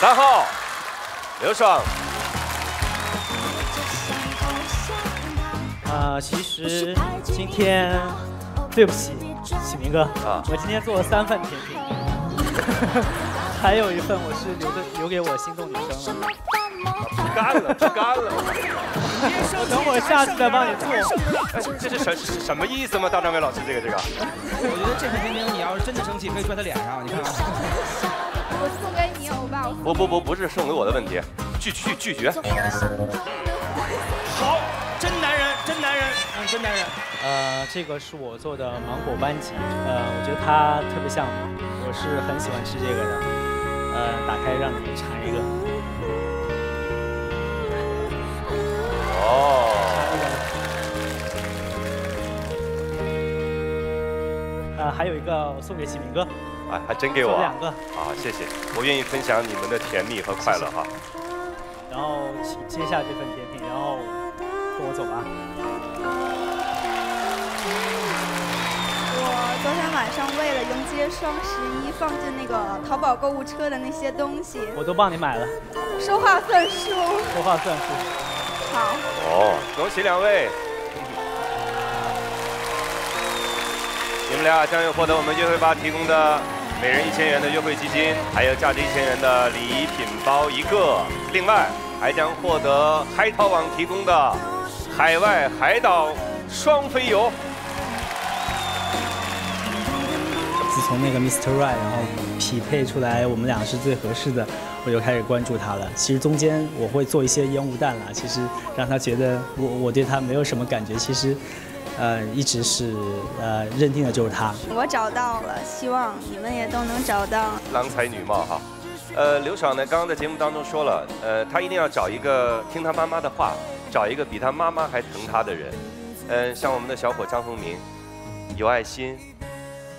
3号，刘爽。其实今天对不起，启明哥，我今天做了3份甜品，还有1份我是留给我心动女生了。不干了！我等我下次再帮你做。这是什么意思吗？大张伟老师，这个。我觉得这份甜品你要是真的生气，可以拽他脸上，你看。我送给你，欧巴。不是送给我的问题，拒绝。好，真男人。这个是我做的芒果班戟，我觉得它特别像我，我是很喜欢吃这个的。打开让你尝一个。哦。还有一个我送给启明哥。 哎，还真给我2个啊！谢谢，我愿意分享你们的甜蜜和快乐哈。然后请接下这份甜品，然后跟我走吧。我昨天晚上为了迎接双11，放进那个淘宝购物车的那些东西，我都帮你买了。说话算数。说话算数。好。哦，恭喜2位。 你们俩将会获得我们约会吧提供的每人1000元的约会基金，还有价值1000元的礼品包1个。另外，还将获得海淘网提供的海外海岛双飞游。自从那个 Mr. Right， 然后匹配出来我们俩是最合适的，我就开始关注他了。其实中间我会做一些烟雾弹啦，其实让他觉得我对他没有什么感觉。其实。 一直是认定的就是他。我找到了，希望你们也都能找到。郎才女貌哈，刘爽呢，刚刚在节目当中说了，他一定要找一个听他妈妈的话，找一个比他妈妈还疼他的人。像我们的小伙张宏明，有爱心。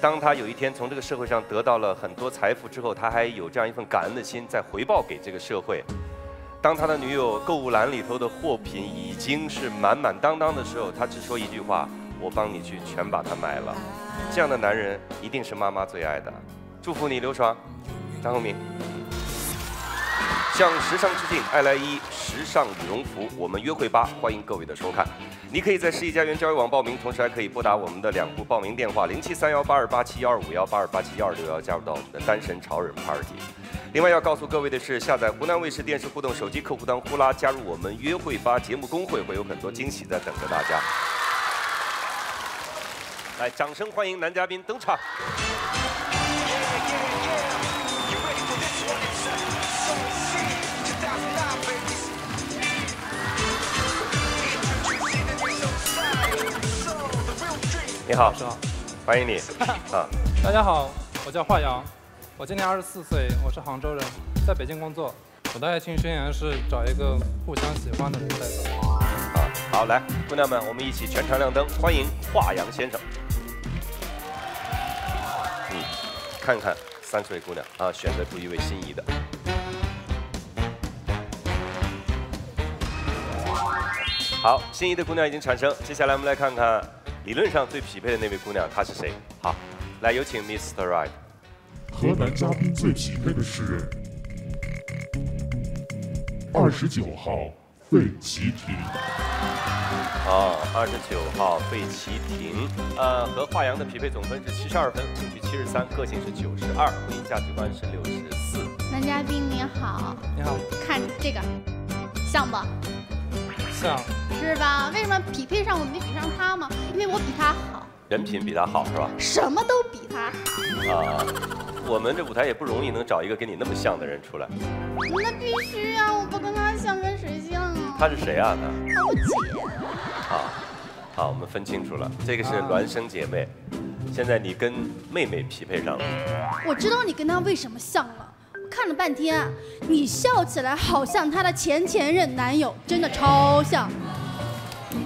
当他有一天从这个社会上得到了很多财富之后，他还有这样一份感恩的心，在回报给这个社会。 当他的女友购物篮里头的货品已经是满满当当的时候，他只说一句话：“我帮你去全把它买了。”这样的男人一定是妈妈最爱的。祝福你，刘爽，张宏明。向时尚致敬，爱莱伊时尚羽绒服，我们约会吧，欢迎各位的收看。你可以在世纪佳缘交友网报名，同时还可以拨打我们的2部报名电话07318287151、828712611，加入到我们的单身潮人 party。 另外要告诉各位的是，下载湖南卫视电视互动手机客户端呼啦，加入我们约会吧节目公会，会有很多惊喜在等着大家。来，掌声欢迎男嘉宾登场。你好，欢迎你。啊，大家好，我叫华阳。 我今年24岁，我是杭州人，在北京工作。我的爱情宣言是找一个互相喜欢的人带走。好，来，姑娘们，我们一起全场亮灯，欢迎华阳先生。看看30位姑娘啊，选择出一位心仪的。好，心仪的姑娘已经产生，接下来我们来看看理论上最匹配的那位姑娘，她是谁？好，来有请 Mr. Right。 和男嘉宾最匹配的是29号费奇婷。哦，29号费奇婷。和华阳的匹配总分是72分，兴趣73，个性是92，婚姻价值观是64。男嘉宾你好。你好。看这个，像吧？像。是吧？为什么匹配上我没匹上他吗？因为我比他好。人品比他好是吧？什么都比他好。我们这舞台也不容易能找一个跟你那么像的人出来。那必须啊！我不跟他像，跟谁像啊？他是谁啊？他我姐。好，我们分清楚了，这个是孪生姐妹。现在你跟妹妹匹配上了。我知道你跟他为什么像了，我看了半天，你笑起来好像他的前任男友，真的超像。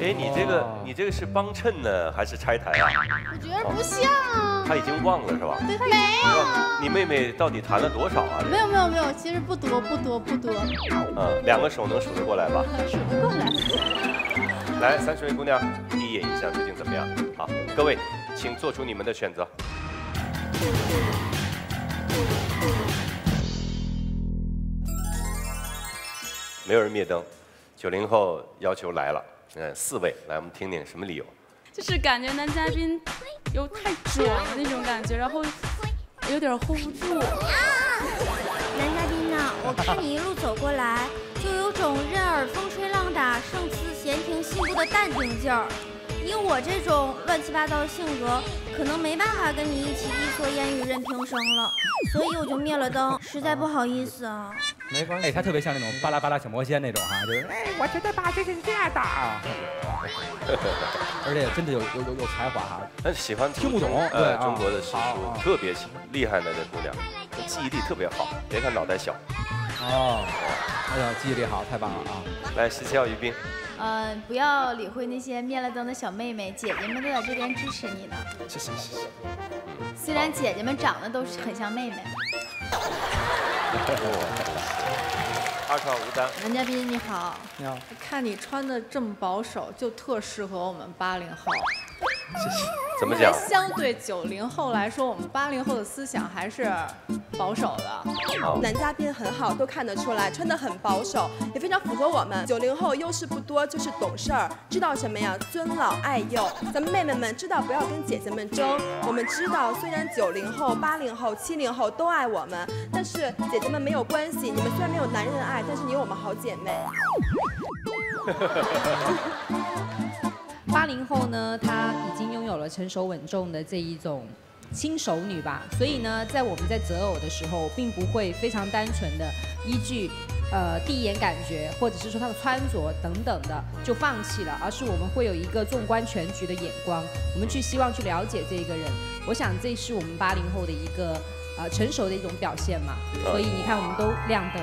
哎，你这个是帮衬呢，还是拆台啊？我觉得不像啊。 他已经忘了是吧？对，他没有。你妹妹到底谈了多少啊？没有，其实不多。2个手能数得过来吧？数不过来。来，30位姑娘，第一眼印象究竟怎么样？好，各位，请做出你们的选择。没有人灭灯。90后要求来了，4位来，我们听听什么理由。就是感觉男嘉宾有太准了那种感觉，然后有点 hold 不住。男嘉宾呢？我看你一路走过来，就有种任尔风吹浪打，胜似闲庭信步的淡定劲儿。以我这种乱七八糟的性格，可能没办法跟你一起一蓑烟雨任平生了，所以我就灭了灯，实在不好意思啊。没关系，哎，他特别像那种巴拉巴拉小魔仙那种哈，就是哎，我觉得吧，就是这样的啊。而且真的有才华哈，但是喜欢听不懂，对中国的诗书特别厉害的这姑娘，记忆力特别好，别看脑袋小。哦，哎呀，记忆力好，太棒了啊！来，17号于斌。不要理会那些灭了灯的小妹妹，姐姐们都在这边支持你呢。谢谢谢谢。虽然姐姐们长得都是很像妹妹。20号吴丹。男嘉宾你好。你好。看你穿的这么保守，就特适合我们80后。谢谢。怎么讲？相对90后来说，我们80后的思想还是保守的。男嘉宾很好，都看得出来，穿得很保守，也非常符合我们。90后优势不多，就是懂事儿，知道什么呀？尊老爱幼。咱们妹妹们知道不要跟姐姐们争。我们知道，虽然90后、80后、70后都爱我们，但是姐姐们没有关系。你们虽然没有男人爱，但是你有我们好姐妹。80后呢，她已经拥有了成熟稳重的这一种轻熟女吧，所以呢，在我们在择偶的时候，并不会非常单纯的依据第一眼感觉，或者是说她的穿着等等的就放弃了，而是我们会有一个纵观全局的眼光，我们去希望去了解这个人。我想这是我们80后的一个成熟的一种表现嘛，所以你看我们都亮灯，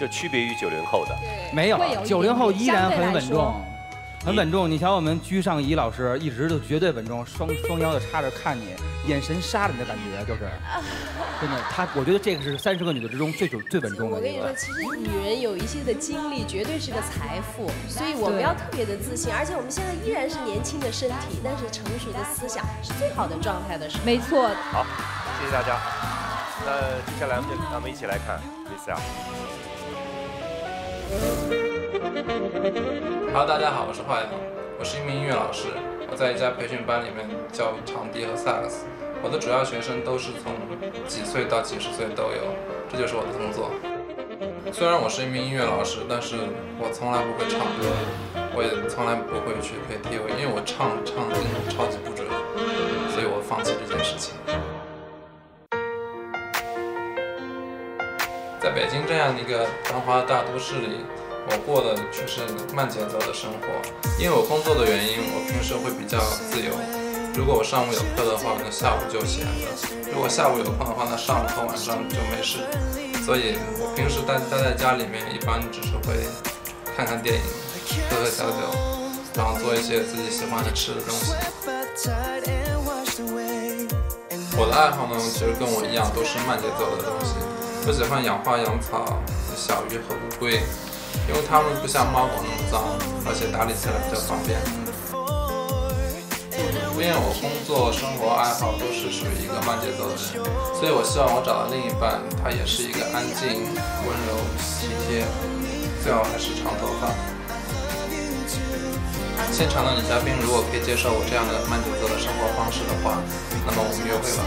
就区别于90后的，没有90后依然很稳重。很稳重，你瞧我们居上怡老师一直都绝对稳重，双腰的插着看你，眼神杀了你的感觉，就是真的。他我觉得这个是30个女的之中最稳重的。我跟你说，其实女人有一些的经历绝对是个财富，所以我们要特别的自信，而且我们现在依然是年轻的身体，但是成熟的思想是最好的状态的时候。没错。好，谢谢大家。那接下来咱们一起来看 Lisa。Hello， 大家好，我是坏子，我是一名音乐老师，我在一家培训班里面教长笛和萨克斯，我的主要学生都是从几岁到几十岁都有，这就是我的工作。虽然我是一名音乐老师，但是我从来不会唱歌，我也从来不会去 KTV， 因为我唱的超级不准，所以我放弃这件事情。在北京这样的一个繁华的大都市里，我过的却是慢节奏的生活，因为我工作的原因，我平时会比较自由。如果我上午有课的话，那下午就闲着；如果下午有空的话，那上午和晚上就没事。所以我平时待在家里面，一般只是会看看电影、喝喝小酒，然后做一些自己喜欢的吃的东西。我的爱好呢，其实跟我一样，都是慢节奏的东西。我喜欢养花、养草、小鱼和乌龟。因为它们不像猫狗那么脏，而且打理起来比较方便。因为我工作、生活、爱好都是属于一个慢节奏的人，所以我希望我找到另一半，他也是一个安静、温柔、体贴，最好还是长头发。现场的女嘉宾如果可以接受我这样的慢节奏的生活方式的话，那么我们约会吧。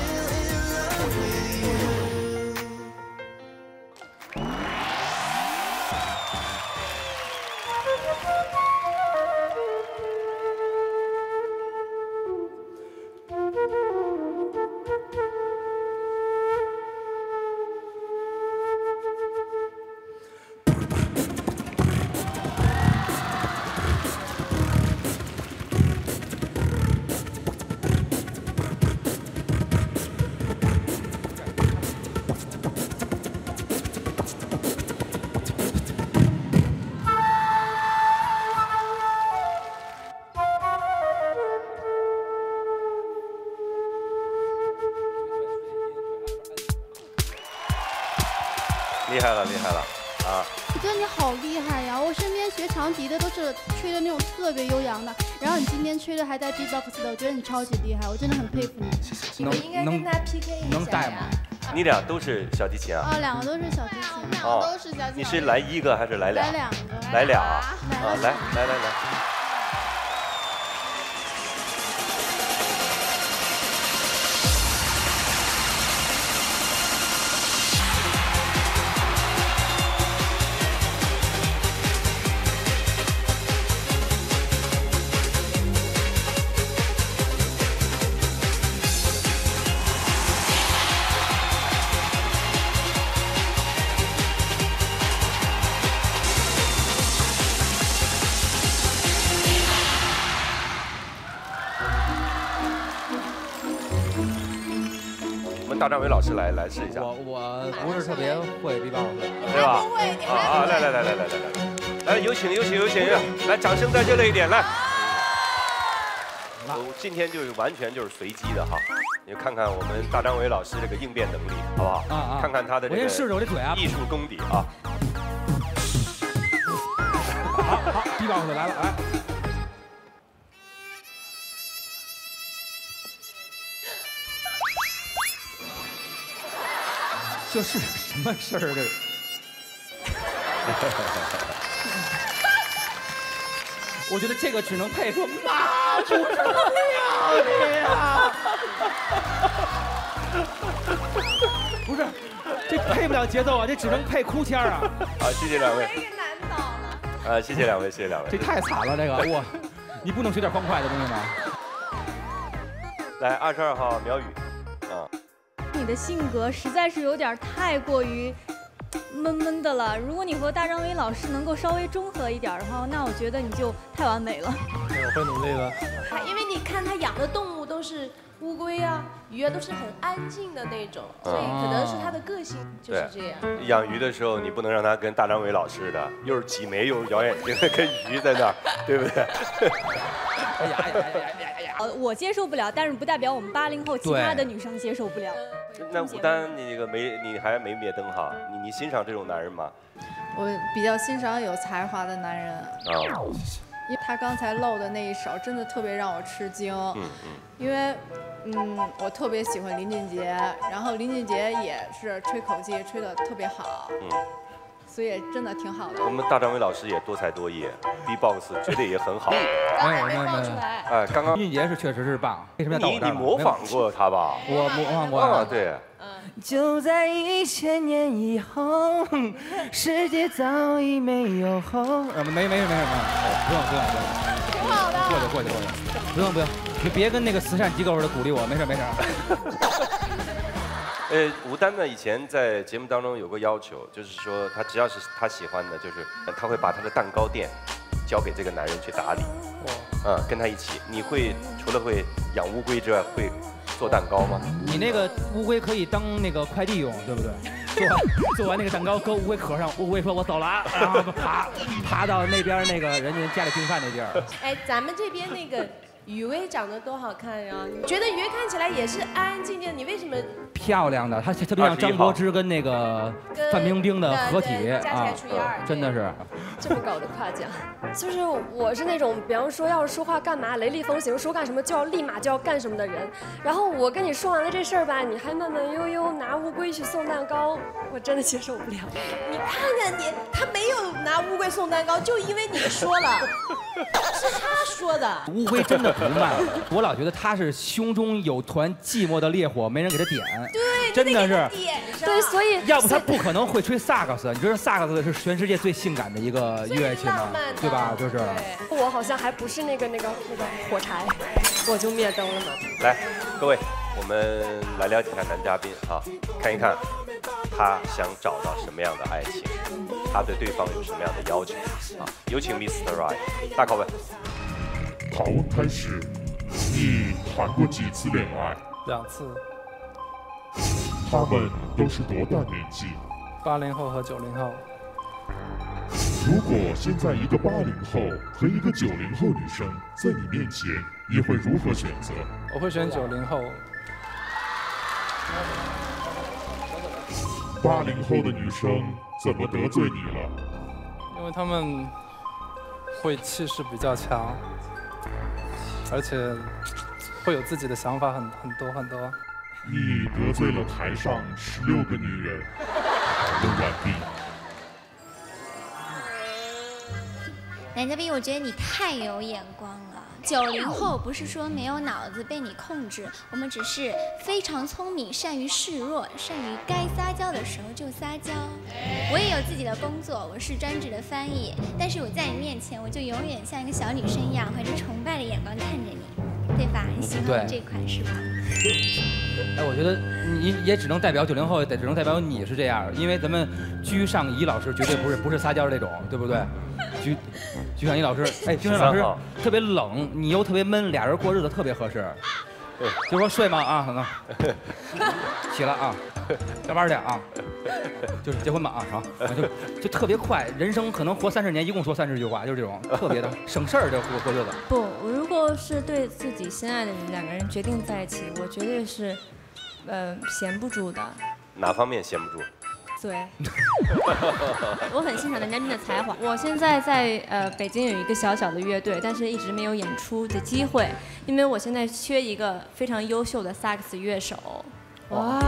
厉害了，厉害了啊！我觉得你好厉害呀！我身边学长笛的都是吹的那种特别悠扬的，然后你今天吹的还带 B-box 的，我觉得你超级厉害，我真的很佩服你。你应该跟他 PK 一下呀！能带吗？你俩都是小提琴啊？啊，两个都是小提琴。啊，都是小提琴。你是来一个还是来俩？来两个。来俩啊！啊，来。 大张伟老师来试一下，我不是特别会琵琶，对吧？啊，来，有请，来，掌声再热烈一点，来。我今天就是完全就是随机的哈，你看看我们大张伟老师这个应变能力，好不好？啊看看他的这个艺术功底啊。好，琵琶来了，来。 这是什么事儿？这是。我觉得这个只能配合妈出什么料你呀！不是，这配不了节奏啊，这只能配哭腔啊！好，谢谢两位。被难倒了。啊，谢谢两位，谢谢两位。这太惨了，这个哇，你不能学点欢快的东西吗？来，22号苗雨。 你的性格实在是有点太过于闷闷的了。如果你和大张伟老师能够稍微中和一点的话，那我觉得你就太完美了。我会努力的。因为你看他养的动物都是乌龟啊、鱼啊，都是很安静的那种，所以可能是他的个性就是这样。养鱼的时候，你不能让他跟大张伟老师的，又是挤眉又是咬眼睛，跟鱼在那儿，对不对？我接受不了，但是不代表我们80后其他的女生接受不了。 那吴丹，你那个你还没灭灯哈？你欣赏这种男人吗？我比较欣赏有才华的男人。啊，因为他刚才露的那一手真的特别让我吃惊。因为，我特别喜欢林俊杰，然后林俊杰也是吹口技吹得特别好。所以真的挺好的。我们大张伟老师也多才多艺 ，B-box 吹得也很好。哎，没放出来。哎，刚刚林俊杰是确实是棒。为什么要到我这儿？你模仿过他吧？我模仿过啊，对。就在1000年以后，世界早已没有后。没什么，不用。挺好的。过去。不用，你别跟那个慈善机构似的鼓励我，没事。吴丹呢，以前在节目当中有个要求，就是说他只要是他喜欢的，就是他会把他的蛋糕店交给这个男人去打理，跟他一起。你会除了会养乌龟之外，会做蛋糕吗？你那个乌龟可以当那个快递用，对不对？做完那个蛋糕，搁乌龟壳上，乌龟说我走了，然后爬到那边那个人家家里订饭那地儿。哎，咱们这边那个。 雨薇长得多好看呀！你觉得雨薇看起来也是安安静静的，你为什么？漂亮的，她特别像张柏芝跟那个范冰冰的合体啊，真的是。这么高的夸奖，就是我是那种，比方说要是说话干嘛雷厉风行，说干什么就要立马就要干什么的人。然后我跟你说完了这事儿吧，你还慢慢悠悠拿乌龟去送蛋糕，我真的接受不了。你看看你，他没有拿乌龟送蛋糕，就因为你说了，是他说的。乌龟真的。 不慢，我老觉得他是胸中有团寂寞的烈火，没人给他点。对，真的是点上。对，所以要不他不可能会吹萨克斯。你知道萨克斯是全世界最性感的一个乐器吗？对吧？就是。我好像还不是那个火柴，我就灭灯了嘛。来，各位，我们来了解一下男嘉宾啊，看一看他想找到什么样的爱情，他对对方有什么样的要求啊？有请 Mr. Right 大拷问。 好，开始。你谈过几次恋爱？2次。他们都是多大年纪？80后和90后。如果现在一个80后和一个90后女生在你面前，你会如何选择？我会选90后。80后的女生怎么得罪你了？因为他们会气势比较强。 而且会有自己的想法很多。你得罪了台上16个女人，都完毕。奶嘉宾，我觉得你太有眼光了。90后不是说没有脑子被你控制，我们只是非常聪明，善于示弱，善于该撒娇的时候就撒娇。我也有自己的工作，我是专职的翻译，但是我在你面前，我就永远像一个小女生一样，怀着崇拜的眼光看着你，对吧？你喜欢这款是吧？哎，我觉得你也只能代表90后，也只能代表你是这样，因为咱们居上怡老师绝对不是撒娇这种，对不对？居上怡老师，哎，居上老师特别冷，你又特别闷，俩人过日子特别合适。对，就说睡吗？啊，起了啊，上班去啊，就是结婚吧啊，就特别快，人生可能活30年，一共说30句话，就是这种特别的省事儿，这过日子。不，我如果是对自己心爱的人，两个人决定在一起，我绝对是，闲不住的。哪方面闲不住？对，我很欣赏男嘉宾的才华。我现在在北京有一个小小的乐队，但是一直没有演出的机会，因为我现在缺一个非常优秀的萨克斯乐手。哇，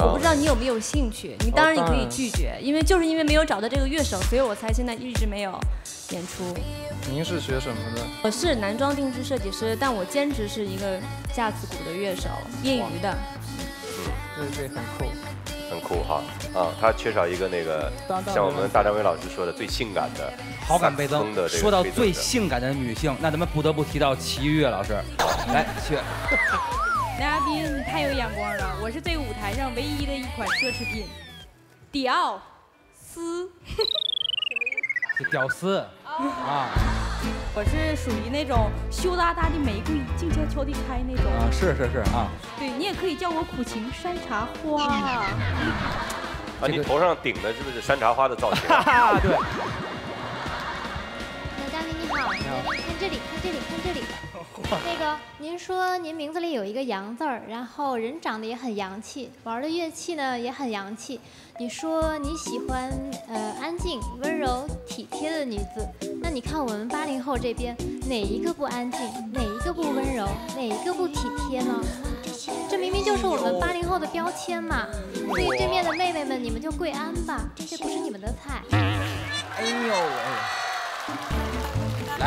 我不知道你有没有兴趣，你当然你可以拒绝，因为没有找到这个乐手，所以我才现在一直没有演出。您是学什么的？我是男装定制设计师，但我兼职是一个架子鼓的乐手，业余的。对，很酷。很酷哈，啊，他缺少一个那个，像我们大张伟老师说的最性感的，好感倍增的。说到最性感的女性，那咱们不得不提到齐豫老师。来，齐豫，男嘉宾你太有眼光了，我是对舞台上唯一的一款奢侈品，迪奥斯，屌丝啊！我是属于那种羞答答的玫瑰，静悄悄的开那种。啊，是啊。对你也可以叫我苦情山茶花。啊，你头上顶的是不是山茶花的造型？对。男嘉宾你好，看这里。那个，您说您名字里有一个洋字儿，然后人长得也很洋气，玩的乐器呢也很洋气。你说你喜欢安静、温柔、体贴的女子，那你看我们80后这边哪一个不安静，哪一个不温柔，哪一个不体贴呢？这明明就是我们80后的标签嘛！所以对面的妹妹们，你们就跪安吧，这不是你们的菜。哎呦喂！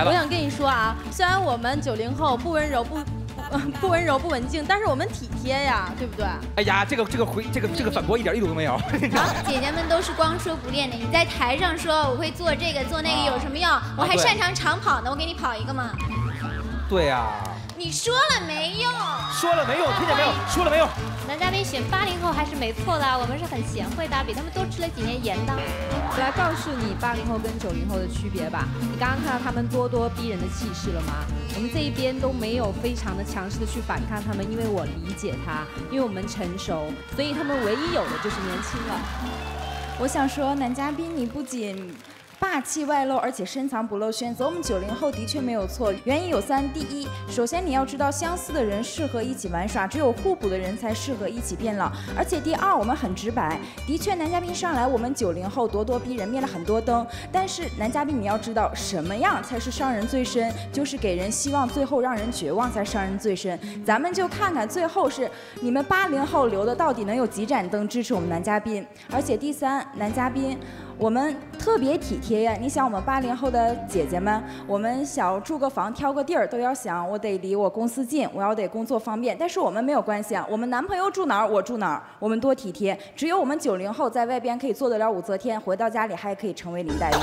我想跟你说啊，虽然我们90后不温柔不文静，但是我们体贴呀，对不对？哎呀，这个反驳一点都没有。姐姐们都是光说不练的，你在台上说我会做这个做那个有什么用？我还擅长长跑呢，我给你跑一个嘛。对呀。你说了没用？说了没用，听见没有？说了没用？男嘉宾选80后还是没错的，我们是很贤惠的，比他们多吃了几年盐的。我来告诉你80后跟90后的区别吧。你刚刚看到他们咄咄逼人的气势了吗？我们这一边都没有非常的强势的去反抗他们，因为我理解他，因为我们成熟，所以他们唯一有的就是年轻了。我想说，男嘉宾你不仅霸气外露，而且深藏不露圈，走我们90后的确没有错。原因有3：第一，首先你要知道，相似的人适合一起玩耍，只有互补的人才适合一起变老。而且第二，我们很直白，的确，男嘉宾上来，我们90后咄咄逼人，灭了很多灯。但是男嘉宾你要知道，什么样才是伤人最深？就是给人希望，最后让人绝望才伤人最深。咱们就看看最后是你们80后留的到底能有几盏灯支持我们男嘉宾。而且第三，男嘉宾。我们特别体贴呀！你想，我们80后的姐姐们，我们想住个房、挑个地儿，都要想我得离我公司近，我要得工作方便。但是我们没有关系啊，我们男朋友住哪儿，我住哪儿，我们多体贴。只有我们90后在外边可以做得了武则天，回到家里还可以成为林黛玉。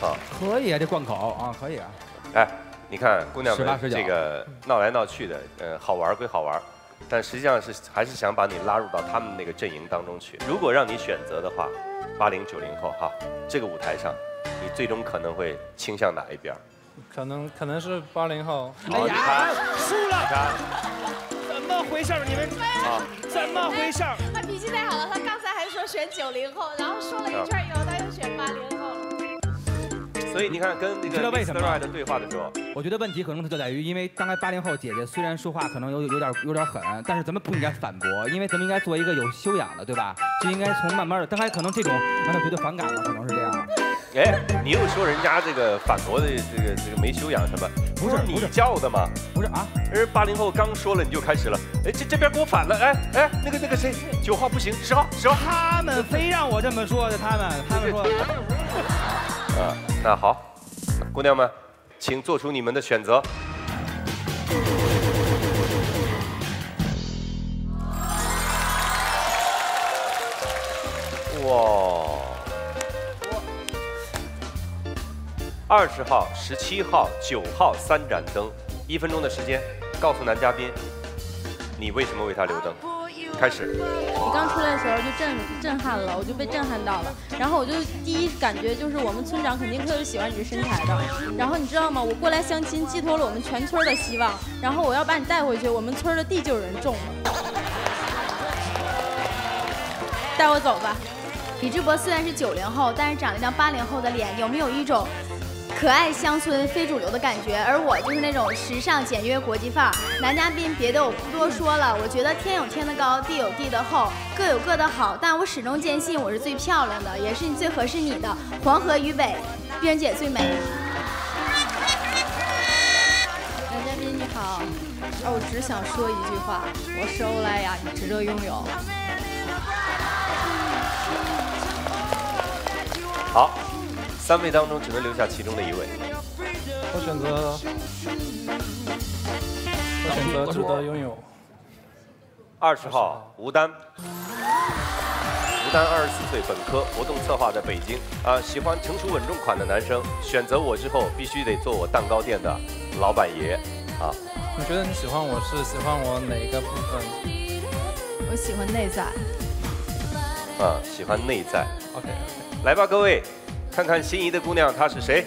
好，可以啊，这贯口啊，可以啊。哎，你看姑娘们这个闹来闹去的，好玩归好玩。但实际上是还是想把你拉入到他们那个阵营当中去。如果让你选择的话，80、90后哈，这个舞台上，你最终可能会倾向哪一边？可能是80后。哎呀，输了！怎么回事？你们怎么回事？他脾气太好了，他刚才还说选90后，然后说了一圈以后，他又选80后。所以你看，跟那个 Mr. Right 的对话的时候，我觉得问题可能就在于，因为刚才80后姐姐虽然说话可能有点狠，但是咱们不应该反驳，因为咱们应该做一个有修养的，对吧？就应该从慢慢的，但还可能这种让他觉得反感了，可能是这样。哎，你又说人家这个反驳的这个没修养什么？不是你叫的吗？不是啊，人80后刚说了你就开始了。哎，这边给我反了。哎，那个谁，9号不行，10号。他们非让我这么说的，他们说。啊，那好，姑娘们，请做出你们的选择。 哇！20号、17号、9号3盏灯，1分钟的时间，告诉男嘉宾，你为什么为他留灯？开始。你刚出来的时候就震撼了，我就被震撼到了。然后我就第一感觉就是我们村长肯定特别喜欢你的身材的。然后你知道吗？我过来相亲寄托了我们全村的希望。然后我要把你带回去，我们村的地就有人种了。带我走吧。 李智博虽然是90后，但是长了一张80后的脸，有没有一种可爱乡村非主流的感觉？而我就是那种时尚简约国际范儿。男嘉宾，别的我不多说了，我觉得天有天的高，地有地的厚，各有各的好，但我始终坚信我是最漂亮的，也是你最合适你的。黄河以北，冰儿姐最美。男嘉宾你好，我只想说一句话，我是欧莱雅，你值得拥有。 好，3位当中只能留下其中的1位。我选择值得拥有。20号，吴丹。吴丹24岁，本科，活动策划，在北京。啊，喜欢成熟稳重款的男生。选择我之后，必须得做我蛋糕店的老板爷。啊，你觉得你喜欢我是喜欢我哪个部分？我喜欢内在。啊，喜欢内在。OK。 来吧，各位，看看心仪的姑娘她是谁。